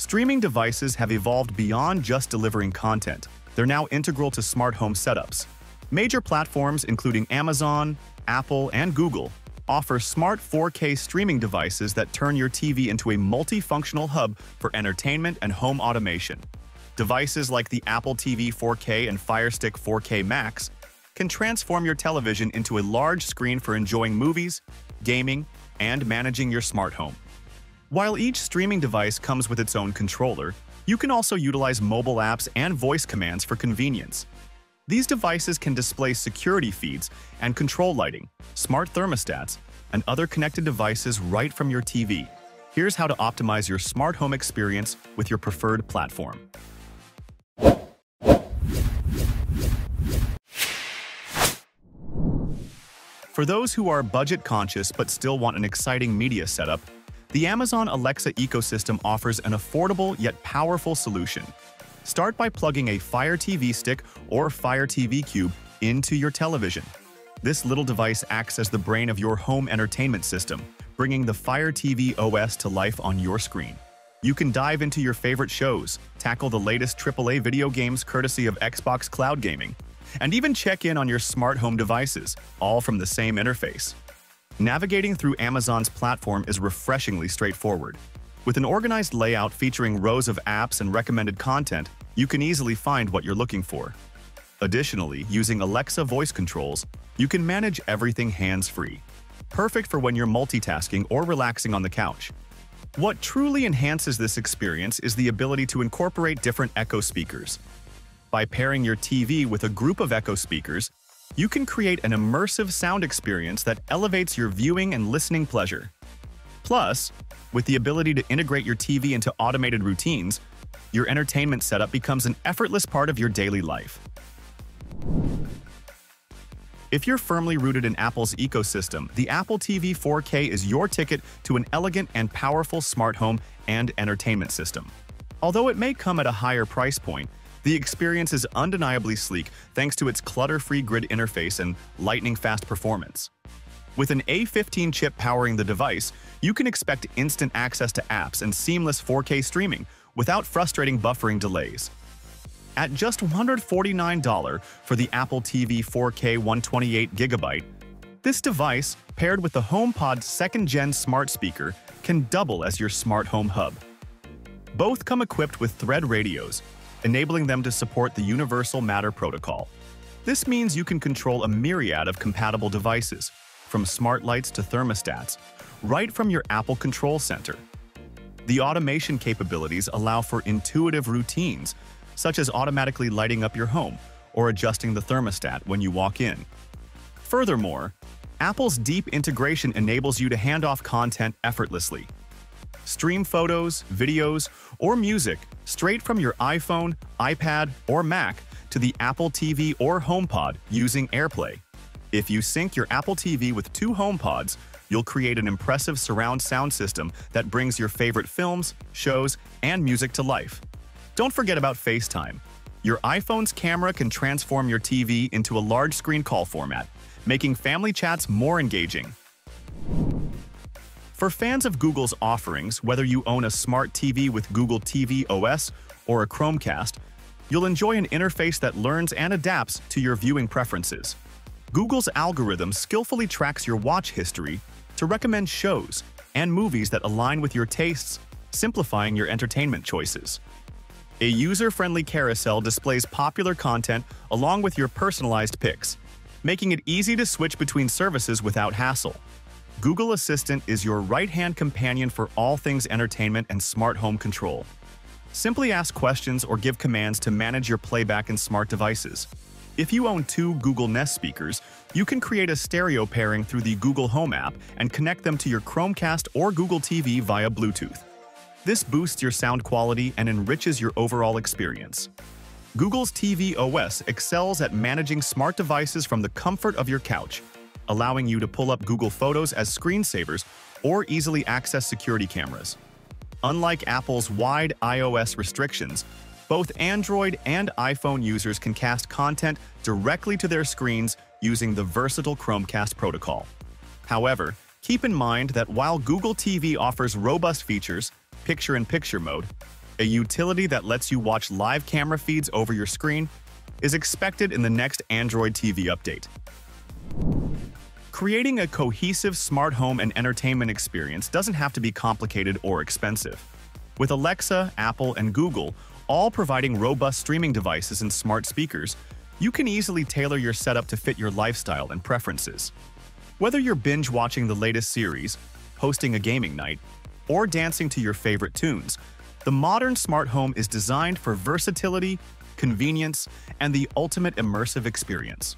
Streaming devices have evolved beyond just delivering content. They're now integral to smart home setups. Major platforms, including Amazon, Apple, and Google, offer smart 4K streaming devices that turn your TV into a multifunctional hub for entertainment and home automation. Devices like the Apple TV 4K and Fire Stick 4K Max can transform your television into a large screen for enjoying movies, gaming, and managing your smart home. While each streaming device comes with its own controller, you can also utilize mobile apps and voice commands for convenience. These devices can display security feeds and control lighting, smart thermostats, and other connected devices right from your TV. Here's how to optimize your smart home experience with your preferred platform. For those who are budget conscious but still want an exciting media setup, the Amazon Alexa ecosystem offers an affordable yet powerful solution. Start by plugging a Fire TV Stick or Fire TV Cube into your television. This little device acts as the brain of your home entertainment system, bringing the Fire TV OS to life on your screen. You can dive into your favorite shows, tackle the latest AAA video games courtesy of Xbox Cloud Gaming, and even check in on your smart home devices, all from the same interface. Navigating through Amazon's platform is refreshingly straightforward. With an organized layout featuring rows of apps and recommended content, you can easily find what you're looking for. Additionally, using Alexa voice controls, you can manage everything hands-free. Perfect for when you're multitasking or relaxing on the couch. What truly enhances this experience is the ability to incorporate different Echo speakers. By pairing your TV with a group of Echo speakers, you can create an immersive sound experience that elevates your viewing and listening pleasure. Plus, with the ability to integrate your TV into automated routines, your entertainment setup becomes an effortless part of your daily life. If you're firmly rooted in Apple's ecosystem, the Apple TV 4K is your ticket to an elegant and powerful smart home and entertainment system. Although it may come at a higher price point, the experience is undeniably sleek thanks to its clutter-free grid interface and lightning-fast performance. With an A15 chip powering the device, you can expect instant access to apps and seamless 4K streaming without frustrating buffering delays. At just $149 for the Apple TV 4K 128GB, this device, paired with the HomePod 2nd-gen smart speaker, can double as your smart home hub. Both come equipped with Thread radios, enabling them to support the universal Matter Protocol. This means you can control a myriad of compatible devices, from smart lights to thermostats, right from your Apple Control Center. The automation capabilities allow for intuitive routines, such as automatically lighting up your home or adjusting the thermostat when you walk in. Furthermore, Apple's deep integration enables you to hand off content effortlessly. Stream photos, videos, or music straight from your iPhone, iPad, or Mac to the Apple TV or HomePod using AirPlay. If you sync your Apple TV with two HomePods, you'll create an impressive surround sound system that brings your favorite films, shows, and music to life. Don't forget about FaceTime. Your iPhone's camera can transform your TV into a large screen call format, making family chats more engaging. For fans of Google's offerings, whether you own a smart TV with Google TV OS or a Chromecast, you'll enjoy an interface that learns and adapts to your viewing preferences. Google's algorithm skillfully tracks your watch history to recommend shows and movies that align with your tastes, simplifying your entertainment choices. A user-friendly carousel displays popular content along with your personalized picks, making it easy to switch between services without hassle. Google Assistant is your right-hand companion for all things entertainment and smart home control. Simply ask questions or give commands to manage your playback and smart devices. If you own two Google Nest speakers, you can create a stereo pairing through the Google Home app and connect them to your Chromecast or Google TV via Bluetooth. This boosts your sound quality and enriches your overall experience. Google's TV OS excels at managing smart devices from the comfort of your couch, allowing you to pull up Google Photos as screensavers or easily access security cameras. Unlike Apple's wide iOS restrictions, both Android and iPhone users can cast content directly to their screens using the versatile Chromecast protocol. However, keep in mind that while Google TV offers robust features, picture-in-picture mode, a utility that lets you watch live camera feeds over your screen, is expected in the next Android TV update. Creating a cohesive smart home and entertainment experience doesn't have to be complicated or expensive. With Alexa, Apple, and Google all providing robust streaming devices and smart speakers, you can easily tailor your setup to fit your lifestyle and preferences. Whether you're binge-watching the latest series, hosting a gaming night, or dancing to your favorite tunes, the modern smart home is designed for versatility, convenience, and the ultimate immersive experience.